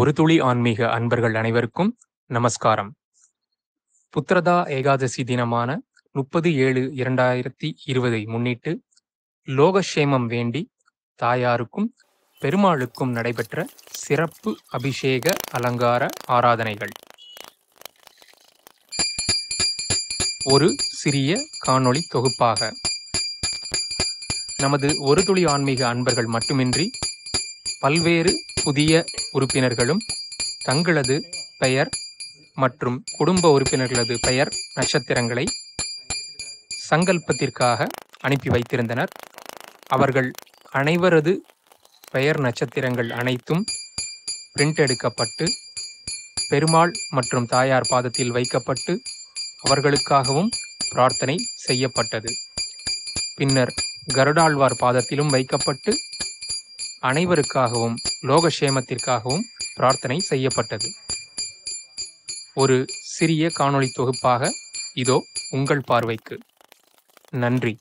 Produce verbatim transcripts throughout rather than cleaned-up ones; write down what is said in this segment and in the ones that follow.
ஒரு துளி ஆன்மீக அன்பர்கள் அனைவருக்கும் நமஸ்காரம். புத்திரதா ஏகாதசி தினமான முப்பது ஏழு இரண்டாயிரத்தி இருபதை முன்னிட்டு லோகஷேமம் வேண்டி தாயாருக்கும் பெருமாளுக்கும் நடைபெற்ற சிறப்பு அபிஷேக அலங்கார ஆராதனைகள் ஒரு சிறிய காணொளி தொகுப்பாக நமது ஒரு துளி ஆன்மீக அன்பர்கள் மட்டுமின்றி பல்வேறு புதிய உறுப்பினர்களும் தங்களது பெயர் மற்றும் குடும்ப உறுப்பினர்களது பெயர் நட்சத்திரங்களை சங்கல்பத்திற்காக அனுப்பி வைத்திருந்தனர். அவர்கள் அனைவரது பெயர் நட்சத்திரங்கள் அனைத்தும் பிரிண்ட் எடுக்கப்பட்டு பெருமாள் மற்றும் தாயார் பாதத்தில் வைக்கப்பட்டு அவர்களுக்காகவும் பிரார்த்தனை செய்யப்பட்டது. பின்னர் கருடாழ்வார் பாதத்திலும் வைக்கப்பட்டு அனைவருக்காகவும் லோகஷேமத்திற்காகவும் பிரார்த்தனை செய்யப்பட்டது. ஒரு சிறிய காணொளி தொகுப்பாக இதோ உங்கள் பார்வைக்கு. நன்றி.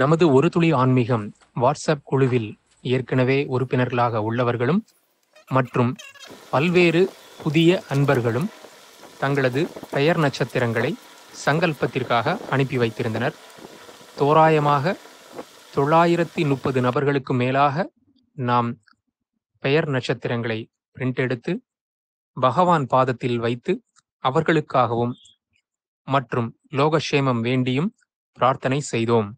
நமது ஒரு துளி ஆன்மீகம் வாட்ஸ்அப் குழுவில் ஏற்கனவே உறுப்பினர்களாக உள்ளவர்களும் மற்றும் பல்வேறு புதிய அன்பர்களும் தங்களது பெயர் நட்சத்திரங்களை சங்கல்பத்திற்காக அனுப்பி வைத்திருந்தனர். தோராயமாக தொள்ளாயிரத்தி முப்பது நபர்களுக்கு மேலாக நாம் பெயர் நட்சத்திரங்களை பிரிண்ட் எடுத்து பகவான் பாதத்தில் வைத்து அவர்களுக்காகவும் மற்றும் லோகஷேமம் வேண்டியும் பிரார்த்தனை செய்தோம்.